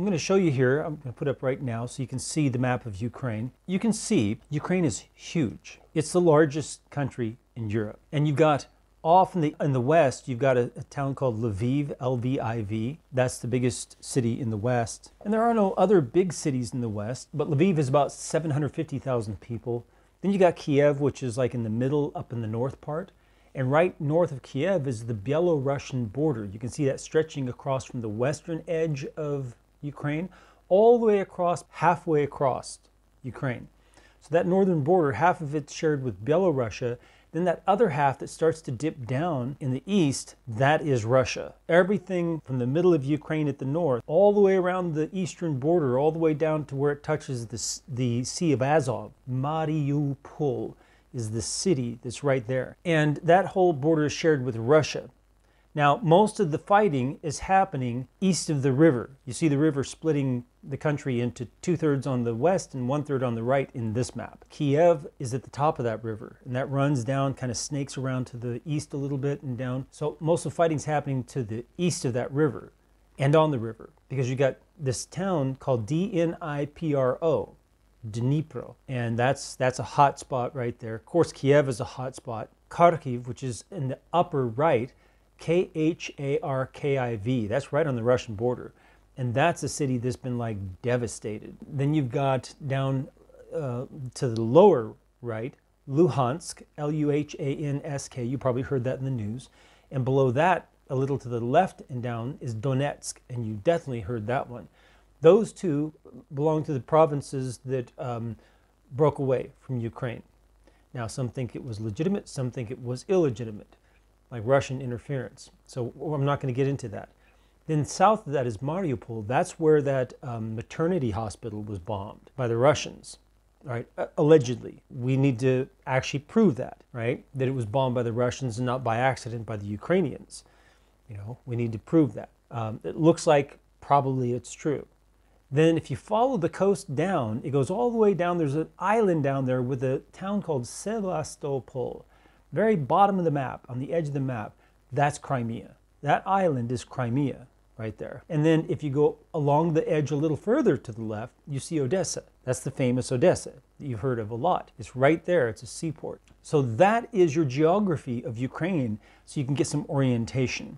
I'm going to show you here, I'm going to put up right now so you can see the map of Ukraine. You can see Ukraine is huge. It's the largest country in Europe. And you've got off in the west, you've got a town called Lviv, L-V-I-V. That's the biggest city in the west. And there are no other big cities in the west, but Lviv is about 750,000 people. Then you got Kiev, which is like in the middle, up in the north part. And right north of Kiev is the Belarusian border. You can see that stretching across from the western edge of Ukraine, all the way across, halfway across Ukraine. So that northern border, half of it's shared with Belarusia. Then that other half that starts to dip down in the east, that is Russia. Everything from the middle of Ukraine at the north, all the way around the eastern border, all the way down to where it touches the Sea of Azov. Mariupol is the city that's right there. And that whole border is shared with Russia. Now, most of the fighting is happening east of the river. You see the river splitting the country into 2/3 on the west and 1/3 on the right in this map. Kiev is at the top of that river, and that runs down, kind of snakes around to the east a little bit and down. So most of the fighting's happening to the east of that river and on the river, because you got this town called D-N-I-P-R-O, Dnipro, and that's a hot spot right there. Of course, Kiev is a hot spot. Kharkiv, which is in the upper right, K-H-A-R-K-I-V. That's right on the Russian border. And that's a city that's been like devastated. Then you've got down to the lower right, Luhansk, L-U-H-A-N-S-K. You probably heard that in the news. And below that, a little to the left and down, is Donetsk. And you definitely heard that one. Those two belong to the provinces that broke away from Ukraine. Now, some think it was legitimate, some think it was illegitimate, like Russian interference. So I'm not going to get into that. Then south of that is Mariupol. That's where that maternity hospital was bombed by the Russians, right? Allegedly. We need to actually prove that, right? That it was bombed by the Russians and not by accident by the Ukrainians. You know, we need to prove that. It looks like probably it's true. Then if you follow the coast down, it goes all the way down. There's an island down there with a town called Sevastopol. Very bottom of the map, on the edge of the map, that's Crimea. That island is Crimea right there. And then if you go along the edge a little further to the left, you see Odessa. That's the famous Odessa that you've heard of a lot. It's right there. It's a seaport. So that is your geography of Ukraine, so you can get some orientation.